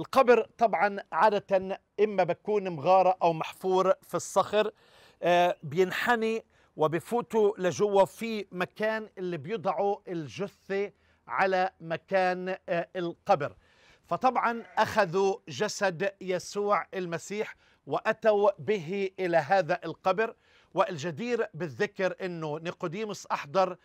القبر طبعا عادة إما بتكون مغارة أو محفور في الصخر، بينحني وبفوتوا لجوه في مكان اللي بيضعوا الجثة على مكان القبر. فطبعا أخذوا جسد يسوع المسيح وأتوا به إلى هذا القبر. والجدير بالذكر أنه نيقوديموس أحضر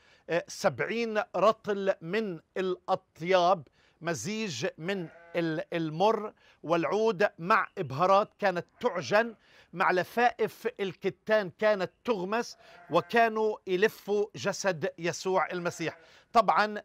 70 رطل من الأطياب، مزيج من المر والعود مع إبهارات كانت تعجن، مع لفائف الكتان كانت تغمس، وكانوا يلفوا جسد يسوع المسيح. طبعا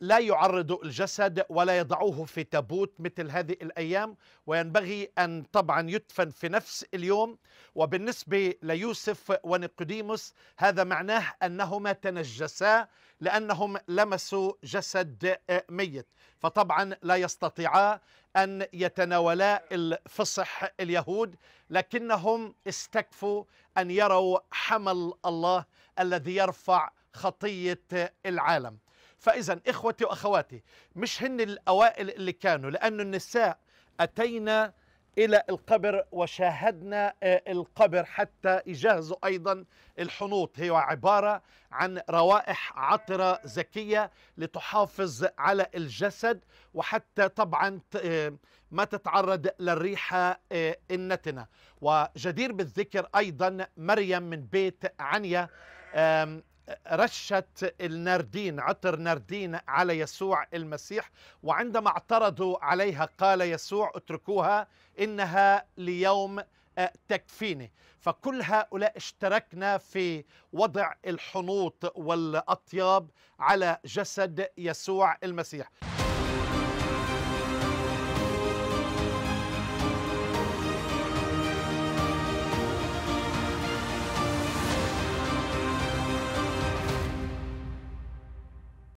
لا يعرضوا الجسد ولا يضعوه في تابوت مثل هذه الأيام، وينبغي أن طبعا يدفن في نفس اليوم. وبالنسبة ليوسف ونيقوديموس هذا معناه أنهما تنجسا لأنهم لمسوا جسد ميت، فطبعا لا يستطيعا أن يتناولا الفصح اليهود، لكنهم استكفوا أن يروا حمل الله الذي يرفع خطية العالم. فإذا إخوتي وأخواتي، مش هن الأوائل اللي كانوا، لأن النساء أتينا إلى القبر وشاهدنا القبر حتى يجهزوا أيضا الحنوط، هي عبارة عن روائح عطرة زكية لتحافظ على الجسد، وحتى طبعا ما تتعرض للريحة النتنة. وجدير بالذكر أيضا مريم من بيت عنيا رشت الناردين، عطر ناردين، على يسوع المسيح، وعندما اعترضوا عليها قال يسوع اتركوها إنها ليوم تكفيني. فكل هؤلاء اشتركنا في وضع الحنوط والأطياب على جسد يسوع المسيح.